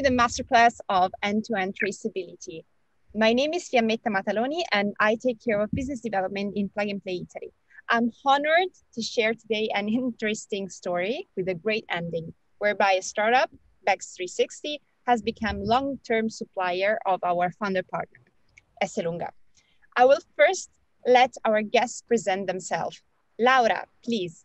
presented a masterclass of end-to-end traceability. My name is Fiammetta Mataloni, and I take care of business development in Plug and Play Italy. I'm honored to share today an interesting story with a great ending, whereby a startup, Bext360, has become long-term supplier of our founder partner, Esselunga. I will first let our guests present themselves. Laura, please.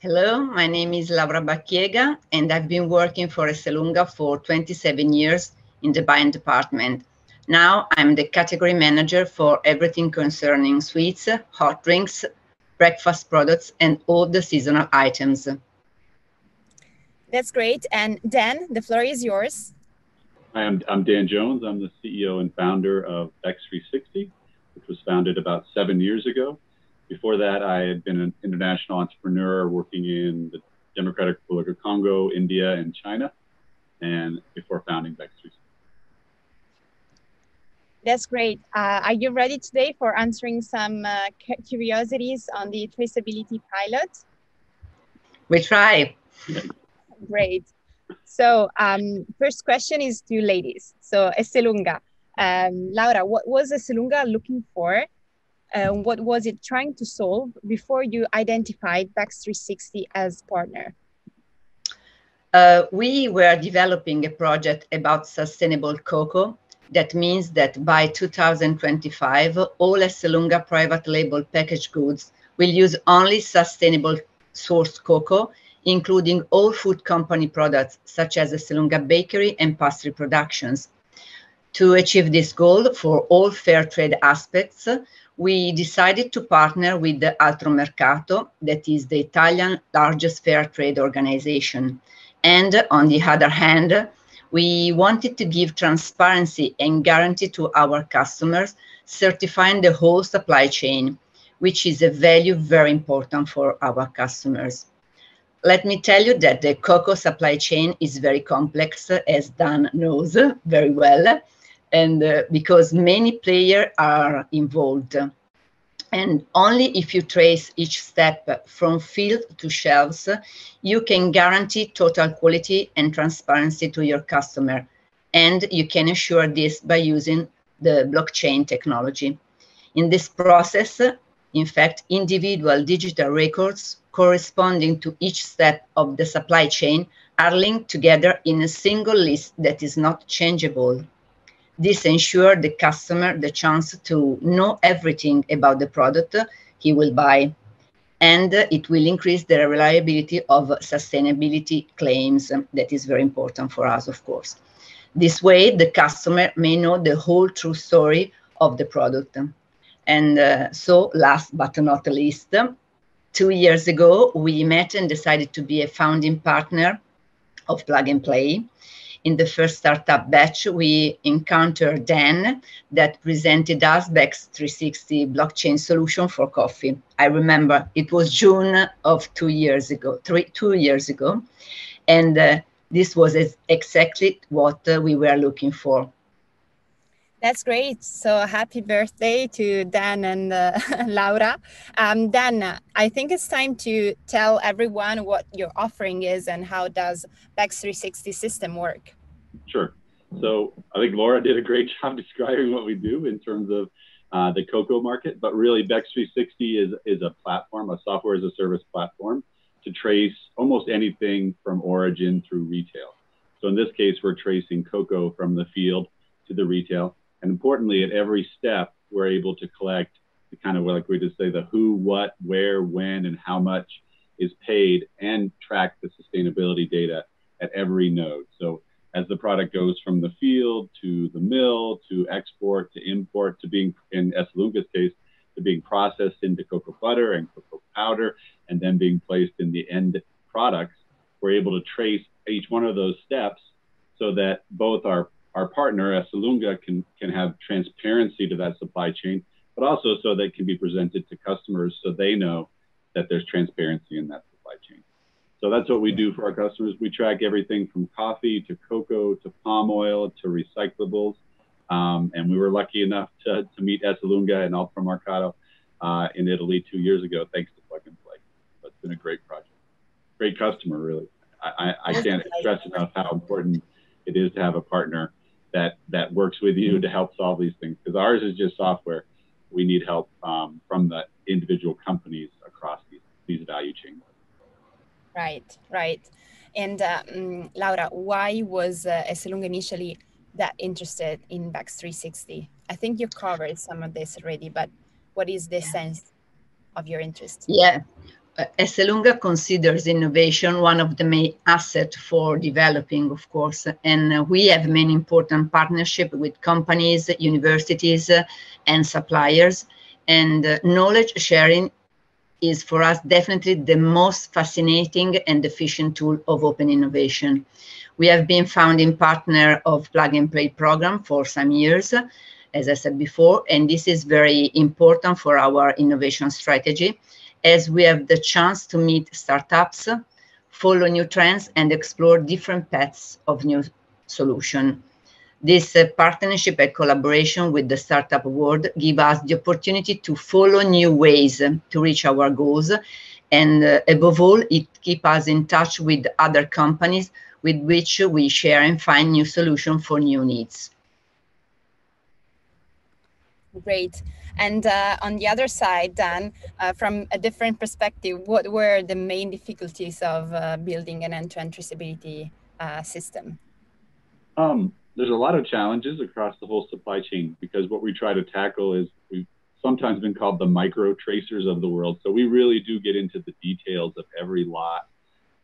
Hello, my name is Laura Bacchiega, and I've been working for Esselunga for 27 years in the buying department. Now I'm the category manager for everything concerning sweets, hot drinks, breakfast products, and all the seasonal items. That's great. And Dan, the floor is yours. Hi, I'm Dan Jones. I'm the CEO and founder of X360, which was founded about 7 years ago. Before that, I had been an international entrepreneur working in the Democratic Republic of Congo, India, and China, and before founding Bext360. That's great. Are you ready today for answering some curiosities on the traceability pilot? We try. Great. So first question is to you ladies. So Esselunga. Laura, what was Esselunga looking for? What was it trying to solve before you identified Bext360 as partner? We were developing a project about sustainable cocoa. That means that by 2025, all Esselunga private label packaged goods will use only sustainable sourced cocoa, including all food company products, such as Esselunga bakery and pastry productions. To achieve this goal for all fair trade aspects, we decided to partner with the Altromercato, that is the Italian largest fair trade organization. And on the other hand, we wanted to give transparency and guarantee to our customers, certifying the whole supply chain, which is a value very important for our customers. Let me tell you that the cocoa supply chain is very complex, as Dan knows very well, and because many players are involved. And only if you trace each step from field to shelves, you can guarantee total quality and transparency to your customer. And you can ensure this by using the blockchain technology. In this process, in fact, individual digital records corresponding to each step of the supply chain are linked together in a single list that is not changeable. This ensures the customer the chance to know everything about the product he will buy, and it will increase the reliability of sustainability claims. That is very important for us, of course. This way, the customer may know the whole true story of the product. And so, last but not least, 2 years ago, we met and decided to be a founding partner of Plug and Play. In the first startup batch, we encountered Dan that presented us Bext360 blockchain solution for coffee. I remember it was June of 2 years ago, 2 years ago. And this was exactly what we were looking for. That's great. So happy birthday to Dan and Laura. Dan, I think it's time to tell everyone what your offering is and how does Bext360 system work? Sure. So I think Laura did a great job describing what we do in terms of the cocoa market, but really Bext360 is a platform, a software as a service platform to trace almost anything from origin through retail. So in this case, we're tracing cocoa from the field to the retail. And importantly, at every step, we're able to collect the kind of, like we just say, the who, what, where, when, and how much is paid and track the sustainability data at every node. So as the product goes from the field to the mill, to export, to import, to being, in Esselunga's case, to being processed into cocoa butter and cocoa powder, and then being placed in the end products, we're able to trace each one of those steps so that both our partner, Esselunga, can have transparency to that supply chain, but also so that it can be presented to customers so they know that there's transparency in that supply chain. So that's what we do for our customers. We track everything from coffee to cocoa to palm oil to recyclables. And we were lucky enough to meet Esselunga and Altromercato in Italy 2 years ago, thanks to Plug and Play. So it's been a great project. Great customer, really. I can't stress enough how important it is to have a partner that works with you to help solve these things, because ours is just software. We need help from the individual companies across these value chains. Right, right. And Laura, why was Esselunga initially that interested in Bext360? I think you covered some of this already, but what is the sense of your interest? Yeah, Esselunga considers innovation one of the main assets for developing, of course, and we have many important partnerships with companies, universities, and suppliers, and knowledge sharing is for us definitely the most fascinating and efficient tool of open innovation. We have been founding partner of Plug and Play program for some years, as I said before, and this is very important for our innovation strategy, as we have the chance to meet startups, follow new trends, and explore different paths of new solution. This partnership and collaboration with the startup world give us the opportunity to follow new ways to reach our goals. And above all, it keeps us in touch with other companies with which we share and find new solutions for new needs. Great. And on the other side, Dan, from a different perspective, what were the main difficulties of building an end-to-end traceability system? There's a lot of challenges across the whole supply chain, because what we try to tackle is, we've sometimes been called the micro tracers of the world. So we really do get into the details of every lot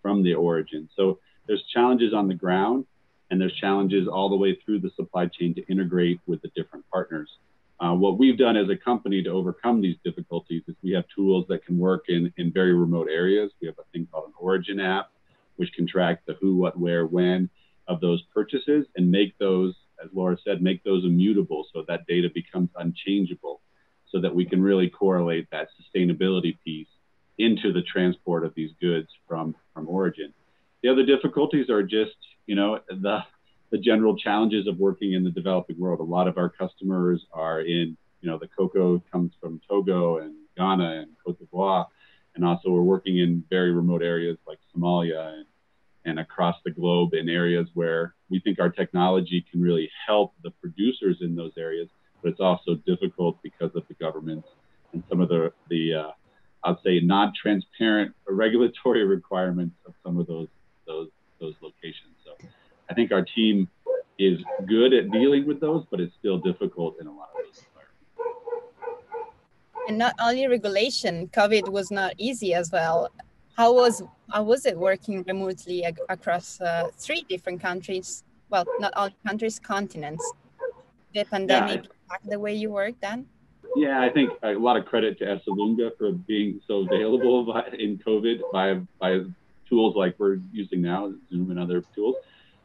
from the origin. So there's challenges on the ground, and there's challenges all the way through the supply chain to integrate with the different partners. What we've done as a company to overcome these difficulties is we have tools that can work in very remote areas. We have a thing called an origin app, which can track the who, what, where, when of those purchases, and make those, as Laura said, make those immutable, so that data becomes unchangeable, so that we can really correlate that sustainability piece into the transport of these goods from origin. The other difficulties are just, you know, the general challenges of working in the developing world. A lot of our customers are in, you know, the cocoa comes from Togo and Ghana and Côte d'Ivoire, and also we're working in very remote areas like Somalia and across the globe in areas where we think our technology can really help the producers in those areas, but it's also difficult because of the government and some of the I'd say non-transparent regulatory requirements of some of those locations. So I think our team is good at dealing with those, but it's still difficult in a lot of ways. And not only regulation, COVID was not easy as well. How was it working remotely across three different countries? Well, not all countries, continents. Did the pandemic impact the way you work, Dan? Yeah, I think a lot of credit to Esselunga for being so available in COVID by tools like we're using now, Zoom and other tools.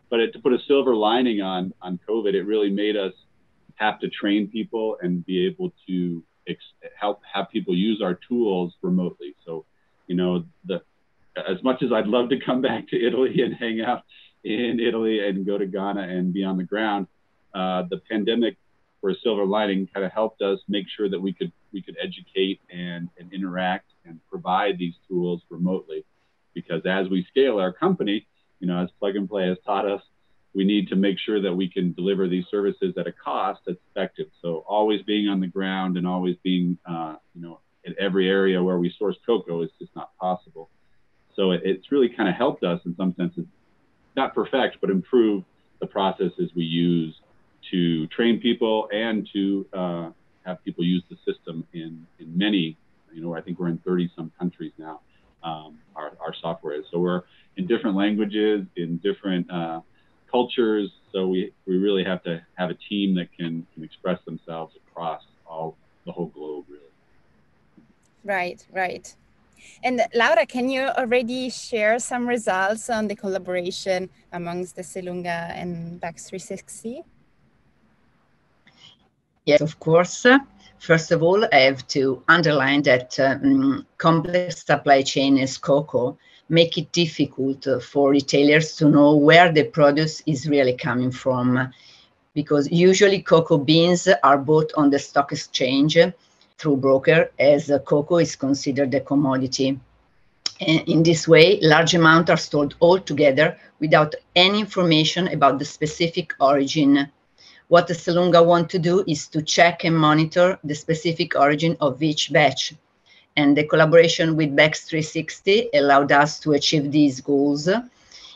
But to put a silver lining on COVID, it really made us have to train people and be able to help have people use our tools remotely. So, you know, as much as I'd love to come back to Italy and hang out in Italy and go to Ghana and be on the ground, the pandemic, for a silver lining, kind of helped us make sure that we could educate and interact and provide these tools remotely. Because as we scale our company, you know, as Plug and Play has taught us, we need to make sure that we can deliver these services at a cost that's effective. So always being on the ground and always being, you know, in every area where we source cocoa is just not possible. So it's really kind of helped us in some senses, not perfect, but improve the processes we use to train people and to have people use the system in many, you know, I think we're in 30 some countries now, our software is. So we're in different languages, in different cultures. So we really have to have a team that can express themselves across the whole globe, really. Right, right. And Laura, can you already share some results on the collaboration amongst the Esselunga and Bext360? Yes, of course. First of all, I have to underline that complex supply chain as cocoa make it difficult for retailers to know where the produce is really coming from, because usually cocoa beans are bought on the stock exchange through broker, as cocoa is considered a commodity. In this way, large amounts are stored all together without any information about the specific origin. What Esselunga want to do is to check and monitor the specific origin of each batch. And the collaboration with Bext360 allowed us to achieve these goals.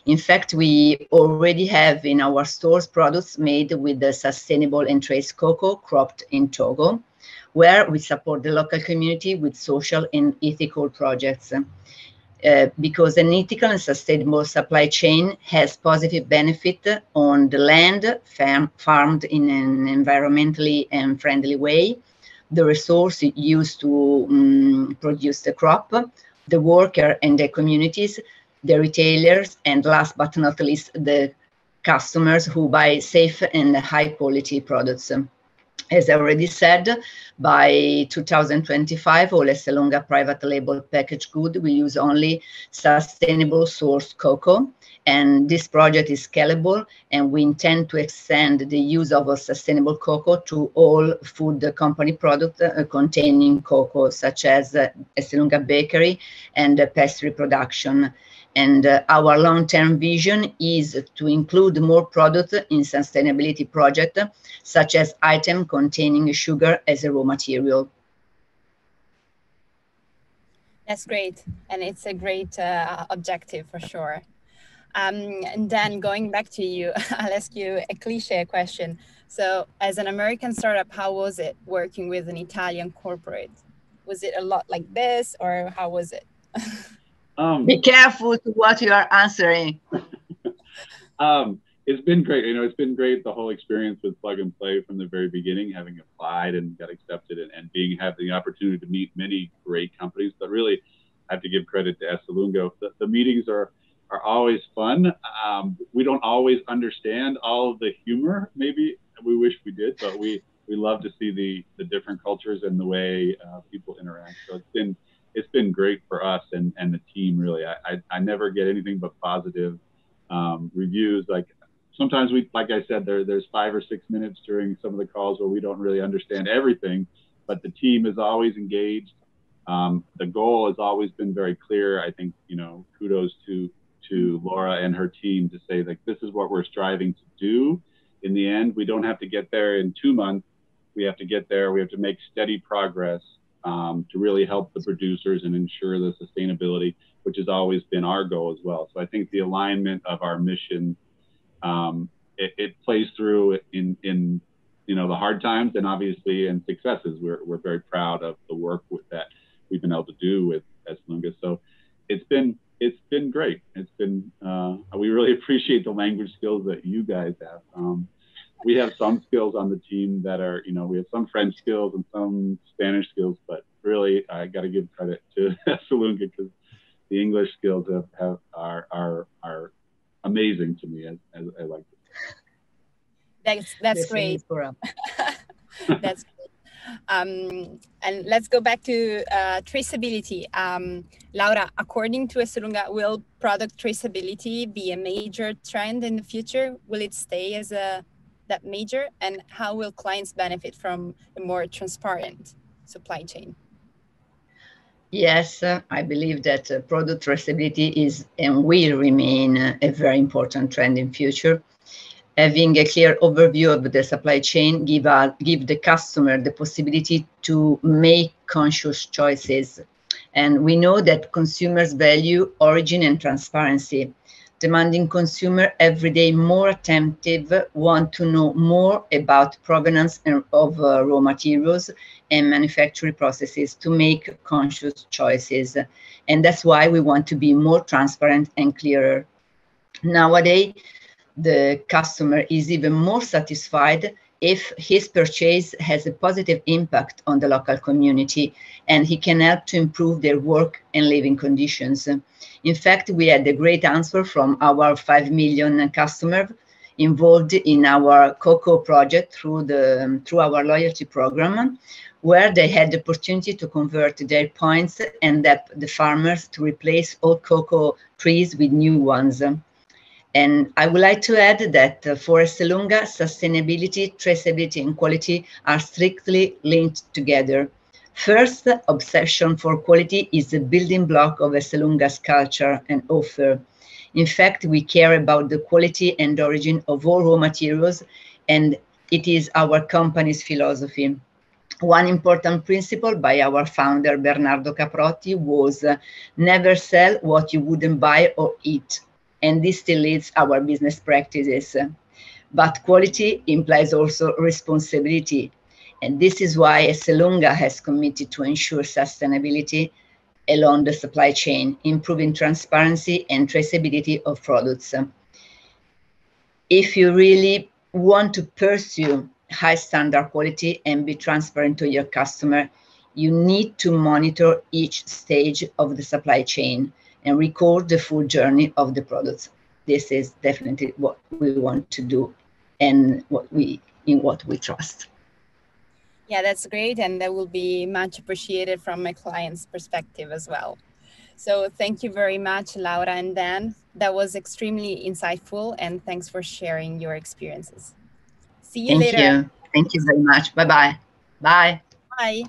In fact, we already have in our stores products made with the sustainable and trace cocoa cropped in Togo, where we support the local community with social and ethical projects. Because an ethical and sustainable supply chain has positive benefit on the land farmed in an environmentally and friendly way, the resource used to produce the crop, the worker and the communities, the retailers, and last but not least, the customers who buy safe and high quality products. As I already said, by 2025, all Esselunga private label packaged goods will use only sustainable sourced cocoa. And this project is scalable, and we intend to extend the use of a sustainable cocoa to all food company products containing cocoa, such as Esselunga bakery and pastry production. And our long-term vision is to include more products in sustainability projects, such as items containing sugar as a raw material. That's great, and it's a great objective for sure. And then going back to you, I'll ask you a cliche question. So as an American startup, how was it working with an Italian corporate? Was it a lot like this, or how was it? Be careful to what you are answering. It's been great. You know, it's been great, the whole experience with Plug and Play from the very beginning, having applied and got accepted and being having the opportunity to meet many great companies. But really, I have to give credit to Esselunga. The meetings are always fun. We don't always understand all of the humor. Maybe we wish we did, but we love to see the different cultures and the way people interact. So it's been great for us and the team, really. I never get anything but positive reviews. Like sometimes we, like I said, there's 5 or 6 minutes during some of the calls where we don't really understand everything, but the team is always engaged. The goal has always been very clear. I think, you know, kudos to Laura and her team to say, like, this is what we're striving to do. In the end, we don't have to get there in 2 months. We have to get there. We have to make steady progress. To really help the producers and ensure the sustainability, which has always been our goal as well. So I think the alignment of our mission, it plays through in you know, the hard times and obviously in successes. We're very proud of the work that we've been able to do with Esselunga. So it's been great. It's been we really appreciate the language skills that you guys have. We have some skills on the team that are, you know, we have some French skills and some Spanish skills, but really I got to give credit to Esselunga because the English skills are amazing to me, as I like it. That's great. That's great. And let's go back to traceability. Laura, according to Esselunga, will product traceability be a major trend in the future? Will it stay as that major, and how will clients benefit from a more transparent supply chain? Yes, I believe that product traceability is and will remain a very important trend in future. Having a clear overview of the supply chain give the customer the possibility to make conscious choices. And we know that consumers value origin and transparency. Demanding consumer every day more attentive, want to know more about provenance of raw materials and manufacturing processes to make conscious choices. And that's why we want to be more transparent and clearer. Nowadays, the customer is even more satisfied if his purchase has a positive impact on the local community and he can help to improve their work and living conditions. In fact, we had a great answer from our 5 million customers involved in our cocoa project through our loyalty program, where they had the opportunity to convert their points and help the farmers to replace old cocoa trees with new ones. And I would like to add that for Esselunga, sustainability, traceability, and quality are strictly linked together. First, obsession for quality is the building block of Esselunga's culture and offer. In fact, we care about the quality and origin of all raw materials, and it is our company's philosophy. One important principle by our founder, Bernardo Caprotti, was never sell what you wouldn't buy or eat. And this still leads our business practices. But quality implies also responsibility. And this is why Esselunga has committed to ensure sustainability along the supply chain, improving transparency and traceability of products. If you really want to pursue high standard quality and be transparent to your customer, you need to monitor each stage of the supply chain and record the full journey of the products. This is definitely what we want to do and in what we trust. Yeah, that's great. And that will be much appreciated from my client's perspective as well. So thank you very much, Laura and Dan. That was extremely insightful. And thanks for sharing your experiences. See you later. Thank you. Thank you very much. Bye-bye. Bye. Bye.